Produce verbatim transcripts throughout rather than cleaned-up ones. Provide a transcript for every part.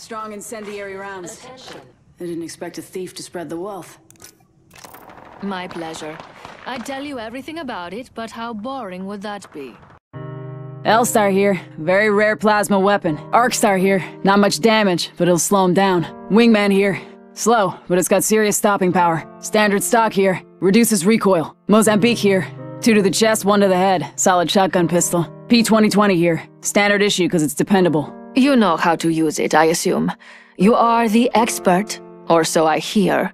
Strong incendiary rounds. Attention. I didn't expect a thief to spread the wealth. My pleasure. I'd tell you everything about it, but how boring would that be? Elstar here. Very rare plasma weapon. Arcstar here. Not much damage, but it'll slow him down. Wingman here. Slow, but it's got serious stopping power. Standard stock here. Reduces recoil. Mozambique here. Two to the chest, one to the head. Solid shotgun pistol. P twenty twenty here. Standard issue because it's dependable. You know how to use it, I assume. You are the expert, or so I hear.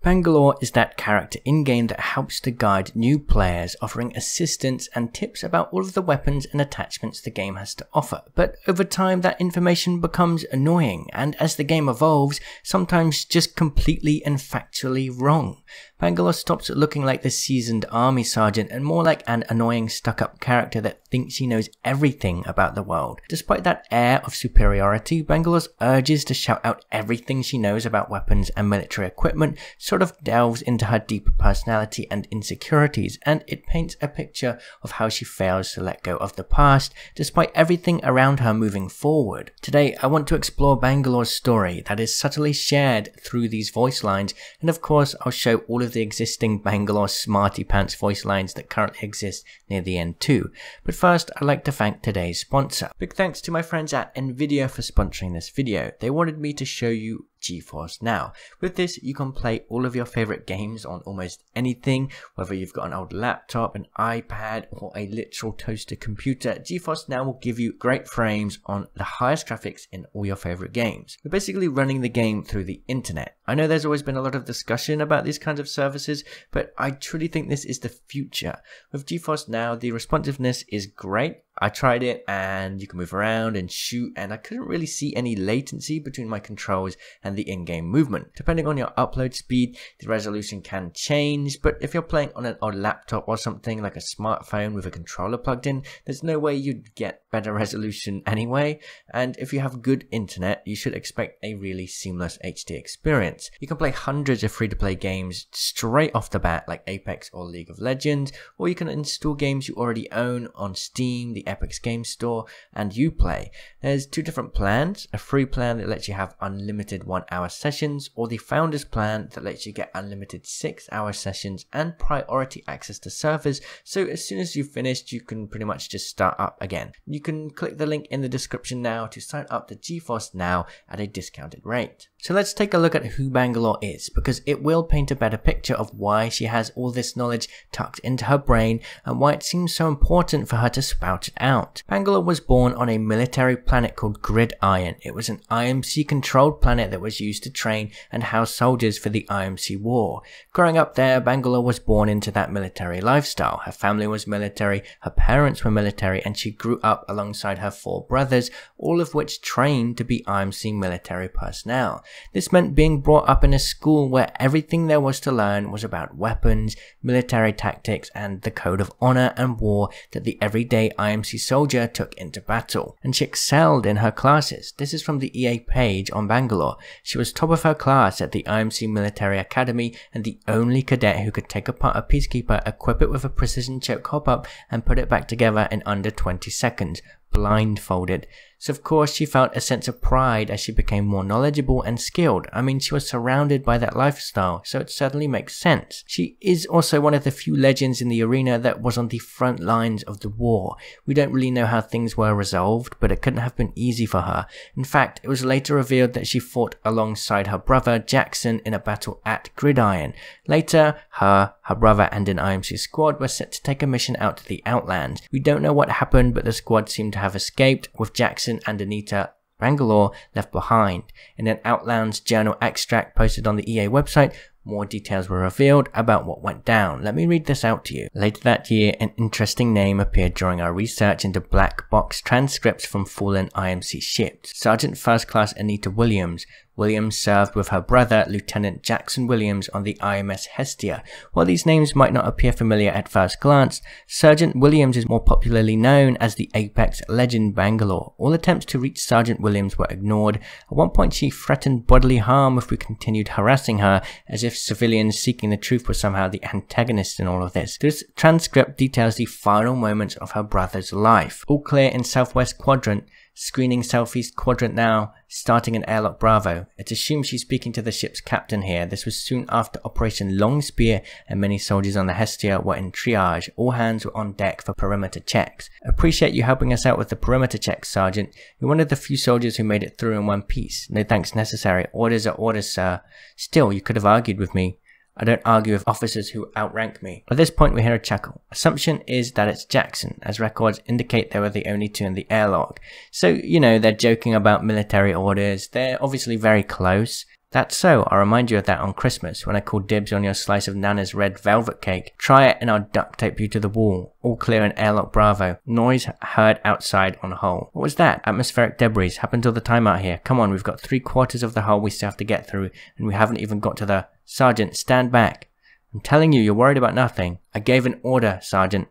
Bangalore is that character in-game that helps to guide new players, offering assistance and tips about all of the weapons and attachments the game has to offer. But over time, that information becomes annoying, and as the game evolves, sometimes just completely and factually wrong. Bangalore stops looking like the seasoned army sergeant and more like an annoying stuck-up character that thinks he knows everything about the world. Despite that air of superiority, Bangalore's urges to shout out everything she knows about weapons and military equipment sort of delves into her deeper personality and insecurities, and it paints a picture of how she fails to let go of the past, despite everything around her moving forward. Today, I want to explore Bangalore's story that is subtly shared through these voice lines, and of course, I'll show all of the existing Bangalore Smarty Pants voice lines that currently exist near the end too. But first, I'd like to thank today's sponsor. Big thanks to my friends at NVIDIA for sponsoring this video. They wanted me to show you GeForce Now. With this, you can play all of your favorite games on almost anything, whether you've got an old laptop, an iPad, or a literal toaster computer. GeForce Now will give you great frames on the highest graphics in all your favorite games. We're basically running the game through the internet. I know there's always been a lot of discussion about these kinds of services, but I truly think this is the future. With GeForce Now, the responsiveness is great. I tried it, and you can move around and shoot, and I couldn't really see any latency between my controls and the in-game movement. Depending on your upload speed, the resolution can change, but if you're playing on an old laptop or something like a smartphone with a controller plugged in, there's no way you'd get better resolution anyway, and if you have good internet, you should expect a really seamless H D experience. You can play hundreds of free-to-play games straight off the bat, like Apex or League of Legends, or you can install games you already own on Steam, the Apex Game Store, and Uplay. There's two different plans, a free plan that lets you have unlimited one hour sessions, or the Founders plan that lets you get unlimited six hour sessions and priority access to servers, so as soon as you've finished, you can pretty much just start up again. You can click the link in the description now to sign up to GeForce Now at a discounted rate. So let's take a look at who Bangalore is, because it will paint a better picture of why she has all this knowledge tucked into her brain and why it seems so important for her to spout it out. Bangalore was born on a military planet called Gridiron. It was an I M C controlled planet that was used to train and house soldiers for the I M C war. Growing up there, Bangalore was born into that military lifestyle. Her family was military, her parents were military, and she grew up alongside her four brothers, all of which trained to be I M C military personnel. This meant being brought up in a school where everything there was to learn was about weapons, military tactics, and the code of honor and war that the everyday I M C soldier took into battle. And she excelled in her classes. This is from the E A page on Bangalore. She was top of her class at the I M C Military Academy and the only cadet who could take apart a peacekeeper, equip it with a precision choke hop-up, and put it back together in under twenty seconds. Blindfolded. So of course she felt a sense of pride as she became more knowledgeable and skilled. I mean, she was surrounded by that lifestyle, so it certainly makes sense. She is also one of the few legends in the arena that was on the front lines of the war. We don't really know how things were resolved, but it couldn't have been easy for her. In fact, it was later revealed that she fought alongside her brother Jackson in a battle at Gridiron. Later, her, her brother and an I M C squad were set to take a mission out to the Outlands. We don't know what happened, but the squad seemed to have escaped, with Jackson and Anita Bangalore left behind. In an Outlands journal extract posted on the E A website, more details were revealed about what went down. Let me read this out to you. Later that year, an interesting name appeared during our research into black box transcripts from fallen I M C ships. Sergeant First Class Anita Williams Williams served with her brother, Lieutenant Jackson Williams, on the I M S Hestia. While these names might not appear familiar at first glance, Sergeant Williams is more popularly known as the Apex Legend Bangalore. All attempts to reach Sergeant Williams were ignored. At one point she threatened bodily harm if we continued harassing her, as if civilians seeking the truth were somehow the antagonists in all of this. This transcript details the final moments of her brother's life. All clear in Southwest Quadrant. Screening Southeast Quadrant now, starting in Airlock Bravo. It's assumed she's speaking to the ship's captain here. This was soon after Operation Longspear, and many soldiers on the Hestia were in triage. All hands were on deck for perimeter checks. Appreciate you helping us out with the perimeter checks, Sergeant. You're one of the few soldiers who made it through in one piece. No thanks necessary. Orders are orders, sir. Still, you could have argued with me. I don't argue with officers who outrank me. At this point we hear a chuckle. Assumption is that it's Jackson, as records indicate they were the only two in the airlock. So, you know, they're joking about military orders. They're obviously very close. That's so, I'll remind you of that on Christmas, when I call dibs on your slice of Nana's red velvet cake. Try it and I'll duct tape you to the wall. All clear in Airlock Bravo. Noise heard outside on hull. What was that? Atmospheric debris. Happens all the time out here. Come on, we've got three quarters of the hull we still have to get through, and we haven't even got to the... Sergeant, stand back. I'm telling you, you're worried about nothing. I gave an order, Sergeant.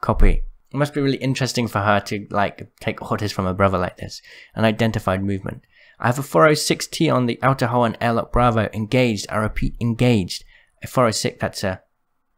Copy. It must be really interesting for her to, like, take orders from her brother like this. An identified movement. I have a four oh six T on the outer hull and Airlock Bravo. Engaged. I repeat, engaged. A four oh six, that's a...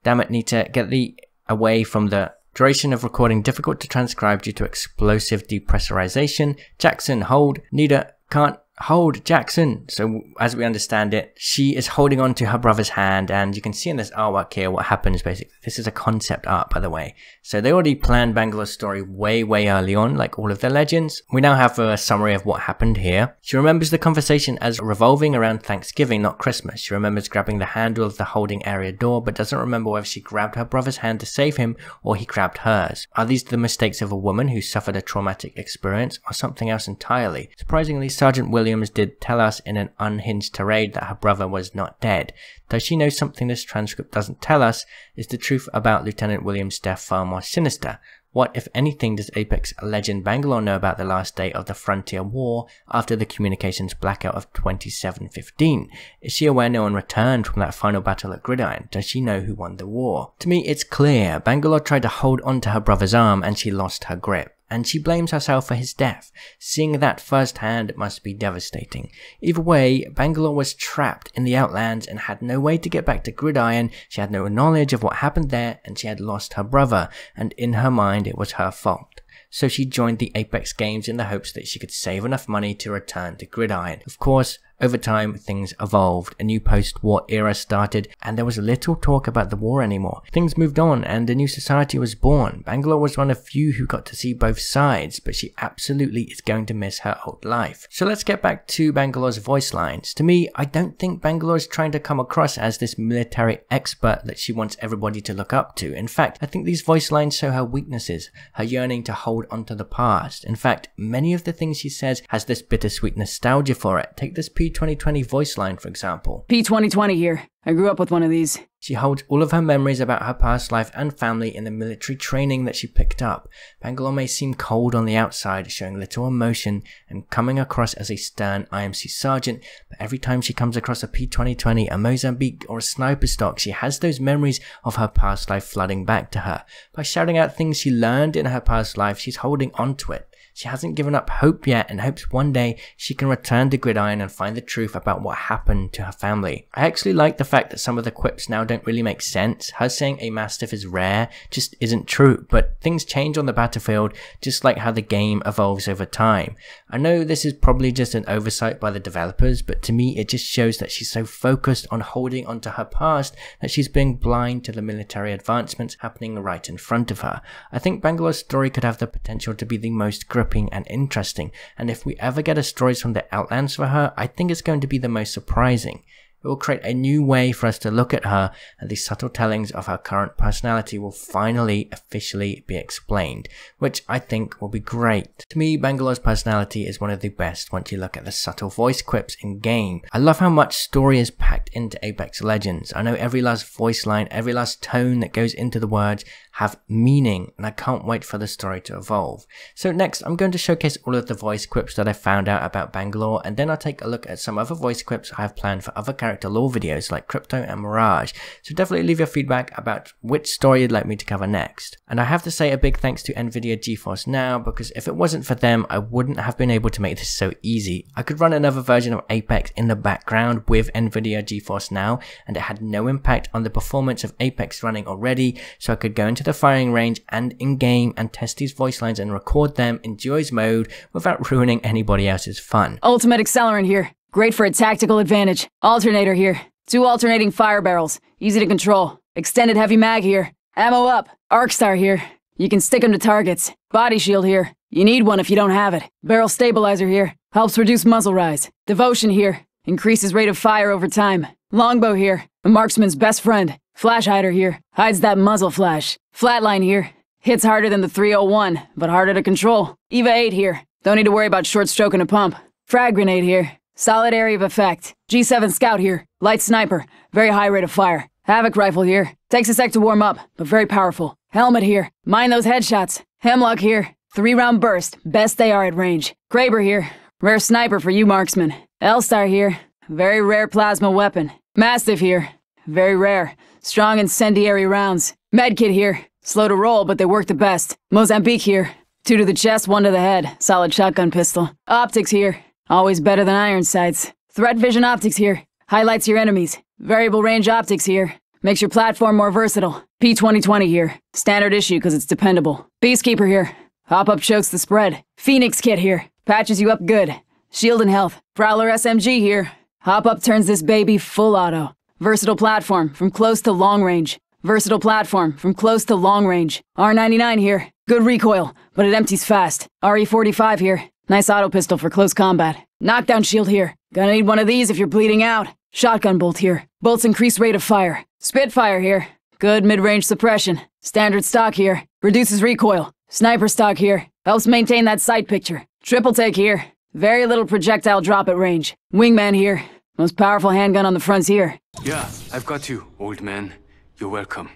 Damn it, Nita. Get the... away from the... Duration of recording difficult to transcribe due to explosive depressurization. Jackson, hold. Nita, can't... Hold Jackson. So as we understand it, she is holding on to her brother's hand, and you can see in this artwork here what happens basically. This is a concept art, by the way. So they already planned Bangalore's story way, way early on, like all of their legends. We now have a summary of what happened here. She remembers the conversation as revolving around Thanksgiving, not Christmas. She remembers grabbing the handle of the holding area door, but doesn't remember whether she grabbed her brother's hand to save him or he grabbed hers. Are these the mistakes of a woman who suffered a traumatic experience, or something else entirely? Surprisingly, Sergeant Williams Williams did tell us in an unhinged tirade that her brother was not dead. Though she knows something this transcript doesn't tell us, is the truth about Lieutenant Williams' death far more sinister. What, if anything, does Apex Legend Bangalore know about the last day of the Frontier War after the communications blackout of twenty-seven fifteen? Is she aware no one returned from that final battle at Gridiron? Does she know who won the war? To me, it's clear. Bangalore tried to hold onto her brother's arm and she lost her grip. And she blames herself for his death. Seeing that firsthand must be devastating. Either way, Bangalore was trapped in the Outlands and had no way to get back to Gridiron. She had no knowledge of what happened there, and she had lost her brother, and in her mind it was her fault. So she joined the Apex Games in the hopes that she could save enough money to return to Gridiron. Of course, over time things evolved, a new post-war era started, and there was little talk about the war anymore. Things moved on and a new society was born. Bangalore was one of few who got to see both sides, but she absolutely is going to miss her old life. So let's get back to Bangalore's voice lines. To me, I don't think Bangalore is trying to come across as this military expert that she wants everybody to look up to. In fact, I think these voice lines show her weaknesses, her yearning to hold onto the past. In fact, many of the things she says has this bittersweet nostalgia for it. Take this P twenty twenty voice line, for example. P twenty twenty here. I grew up with one of these. She holds all of her memories about her past life and family in the military training that she picked up. Bangalore may seem cold on the outside, showing little emotion and coming across as a stern I M C sergeant, but every time she comes across a P twenty twenty, a Mozambique, or a sniper stock, she has those memories of her past life flooding back to her. By shouting out things she learned in her past life, she's holding on to it. She hasn't given up hope yet and hopes one day she can return to Gridiron and find the truth about what happened to her family. I actually like the fact that some of the quips now don't really make sense. Her saying a Mastiff is rare just isn't true, but things change on the battlefield just like how the game evolves over time. I know this is probably just an oversight by the developers, but to me it just shows that she's so focused on holding onto her past that she's being blind to the military advancements happening right in front of her. I think Bangalore's story could have the potential to be the most gripping and interesting, and if we ever get a story from the Outlands for her, I think it's going to be the most surprising. It will create a new way for us to look at her, and the subtle tellings of her current personality will finally officially be explained, which I think will be great. To me, Bangalore's personality is one of the best once you look at the subtle voice quips in game. I love how much story is packed into Apex Legends. I know every last voice line, every last tone that goes into the words have meaning, and I can't wait for the story to evolve. So next, I'm going to showcase all of the voice quips that I found out about Bangalore, and then I'll take a look at some other voice quips I have planned for other characters character lore videos like Crypto and Mirage, so definitely leave your feedback about which story you'd like me to cover next. And I have to say a big thanks to NVIDIA GeForce NOW, because if it wasn't for them I wouldn't have been able to make this so easy. I could run another version of Apex in the background with NVIDIA GeForce NOW and it had no impact on the performance of Apex running already, so I could go into the firing range and in game and test these voice lines and record them in duos mode without ruining anybody else's fun. Ultimate accelerant here. Great for a tactical advantage. Alternator here. Two alternating fire barrels. Easy to control. Extended heavy mag here. Ammo up. Arcstar here. You can stick them to targets. Body shield here. You need one if you don't have it. Barrel stabilizer here. Helps reduce muzzle rise. Devotion here. Increases rate of fire over time. Longbow here. A marksman's best friend. Flash hider here. Hides that muzzle flash. Flatline here. Hits harder than the three oh one, but harder to control. EVA eight here. Don't need to worry about short stroking a pump. Frag grenade here. Solid area of effect. G seven Scout here. Light sniper. Very high rate of fire. Havoc rifle here. Takes a sec to warm up, but very powerful. Helmet here. Mind those headshots. Hemlock here. Three round burst. Best they are at range. Kraber here. Rare sniper for you marksman. Elstar here. Very rare plasma weapon. Mastiff here. Very rare. Strong incendiary rounds. Medkit here. Slow to roll, but they work the best. Mozambique here. Two to the chest, one to the head. Solid shotgun pistol. Optics here. Always better than iron sights. Threat vision optics here. Highlights your enemies. Variable range optics here. Makes your platform more versatile. P twenty twenty here. Standard issue because it's dependable. Beastkeeper here. Hop-up chokes the spread. Phoenix kit here. Patches you up good. Shield and health. Prowler S M G here. Hop-up turns this baby full auto. Versatile platform from close to long range. Versatile platform from close to long range. R ninety-nine here. Good recoil, but it empties fast. R E forty-five here. Nice auto pistol for close combat. Knockdown shield here. Gonna need one of these if you're bleeding out. Shotgun bolt here. Bolts increase rate of fire. Spitfire here. Good mid-range suppression. Standard stock here. Reduces recoil. Sniper stock here. Helps maintain that sight picture. Triple take here. Very little projectile drop at range. Wingman here. Most powerful handgun on the frontier. Yeah, I've got you, old man. You're welcome.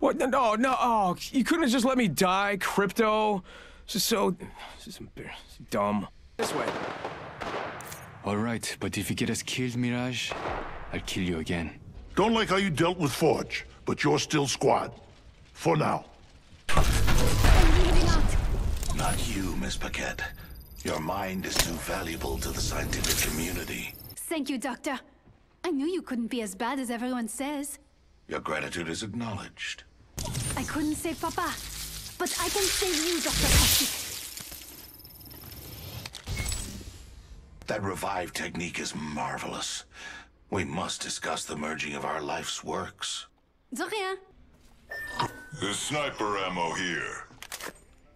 What? No, no, oh, you couldn't have just let me die, Crypto? Just so, just embarrassing, dumb. This way. All right, but if you get us killed, Mirage, I'll kill you again. Don't like how you dealt with Forge, but you're still squad. For now. I'm leaving out. Not you, Miss Paquette. Your mind is too valuable to the scientific community. Thank you, Doctor. I knew you couldn't be as bad as everyone says. Your gratitude is acknowledged. I couldn't save Papa. But I can save you, Doctor Kashi. That revive technique is marvelous. We must discuss the merging of our life's works. Zorian. The sniper ammo here.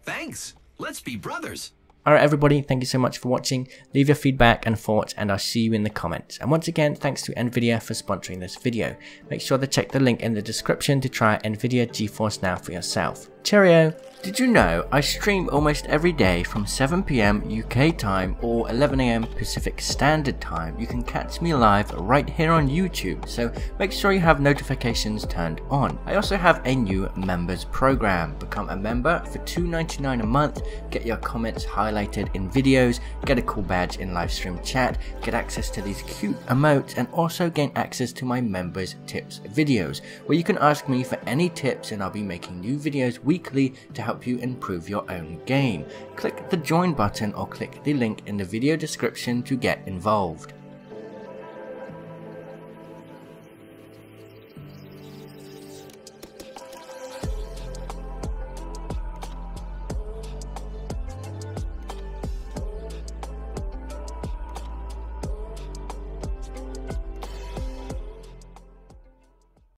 Thanks. Let's be brothers. Alright everybody, thank you so much for watching, leave your feedback and thoughts and I'll see you in the comments. And once again, thanks to NVIDIA for sponsoring this video. Make sure to check the link in the description to try NVIDIA GeForce NOW for yourself. Cheerio! Did you know I stream almost every day from seven p m U K time or eleven a m Pacific Standard Time? You can catch me live right here on YouTube, so make sure you have notifications turned on. I also have a new members program. Become a member for two ninety-nine a month, get your comments highlighted in videos, get a cool badge in live stream chat, get access to these cute emotes, and also gain access to my members tips videos, where you can ask me for any tips and I'll be making new videos weekly to help you improve your own game. Click the join button or click the link in the video description to get involved.